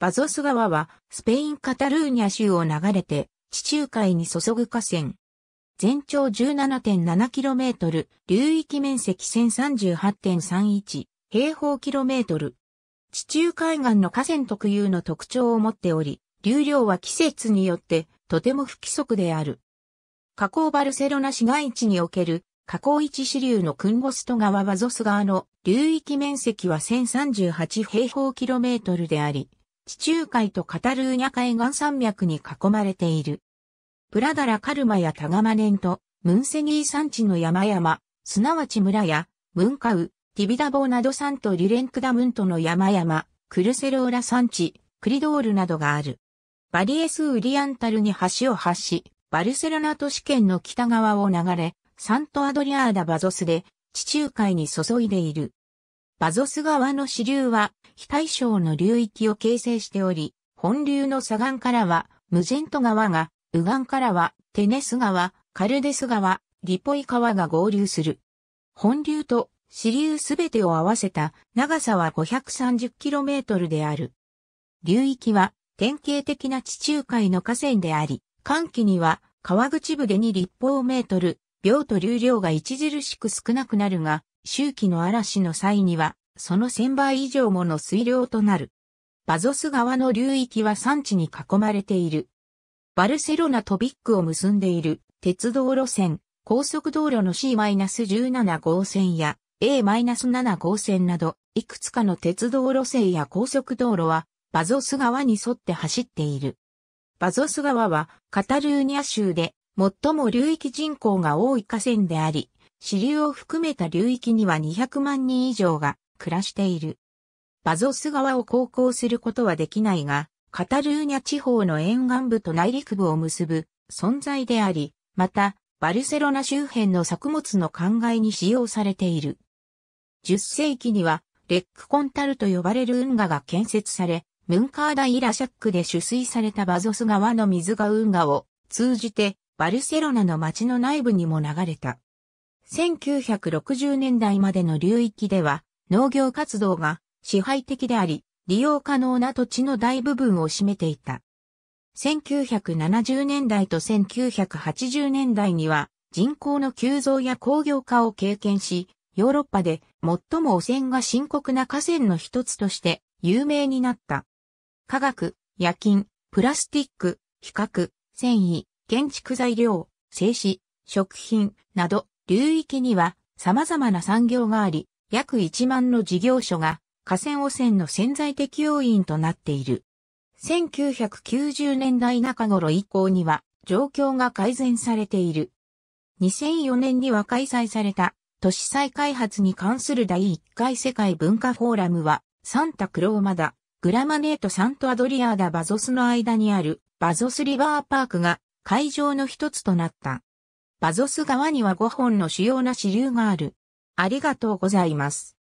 バゾス川はスペイン・カタルーニャ州を流れて地中海に注ぐ河川。全長 17.7km、流域面積 1038.31 平方キロメートル。地中海岸の河川特有の特徴を持っており、流量は季節によってとても不規則である。河口バルセロナ市街地における河口一支流のクンゴスト川バゾス川の流域面積は1038平方キロメートルであり、地中海とカタルーニャ海岸山脈に囲まれている。プラダラカルマやタガマネント、ムンセニー山地の山々、すなわち村や、ムンカウ、ティビダボーナド山とリュレンクダムントの山々、クルセローラ山地、クリドールなどがある。バリエス・ウリアンタルに橋を発し、バルセロナ都市圏の北側を流れ、サントアドリアーダ・バゾスで地中海に注いでいる。バゾス川の支流は非対称の流域を形成しており、本流の左岸からはムジェント川が、右岸からはテネス川、カルデス川、リポイ川が合流する。本流と支流すべてを合わせた長さは 530km である。流域は典型的な地中海の河川であり、乾季には川口部で2立方メートル、秒と流量が著しく少なくなるが、秋季の嵐の際には、その1000倍以上もの水量となる。バゾス川の流域は山地に囲まれている。バルセロナとビッグを結んでいる鉄道路線、高速道路の C-17 号線や A-7 号線など、いくつかの鉄道路線や高速道路は、バゾス川に沿って走っている。バゾス川は、カタルーニャ州で、最も流域人口が多い河川であり、支流を含めた流域には200万人以上が暮らしている。バゾス川を航行することはできないが、カタルーニャ地方の沿岸部と内陸部を結ぶ存在であり、また、バルセロナ周辺の作物の灌漑に使用されている。10世紀には、レックコンタルと呼ばれる運河が建設され、ムンカーダ・イラシャックで取水されたバゾス川の水が運河を通じて、バルセロナの街の内部にも流れた。1960年代までの流域では農業活動が支配的であり、利用可能な土地の大部分を占めていた。1970年代と1980年代には人口の急増や工業化を経験し、ヨーロッパで最も汚染が深刻な河川の一つとして有名になった。化学、冶金、プラスティック、皮革、繊維、建築材料、製紙、食品など流域には様々な産業があり、約1万の事業所が河川汚染の潜在的要因となっている。1990年代中頃以降には状況が改善されている。2004年には開催された都市再開発に関する第1回世界文化フォーラムはサンタ・クローマダ・グラマネーとサント・アドリアーダ・バゾスの間にあるバゾスリバーパークが会場の一つとなった。バゾス川には5本の主要な支流がある。ありがとうございます。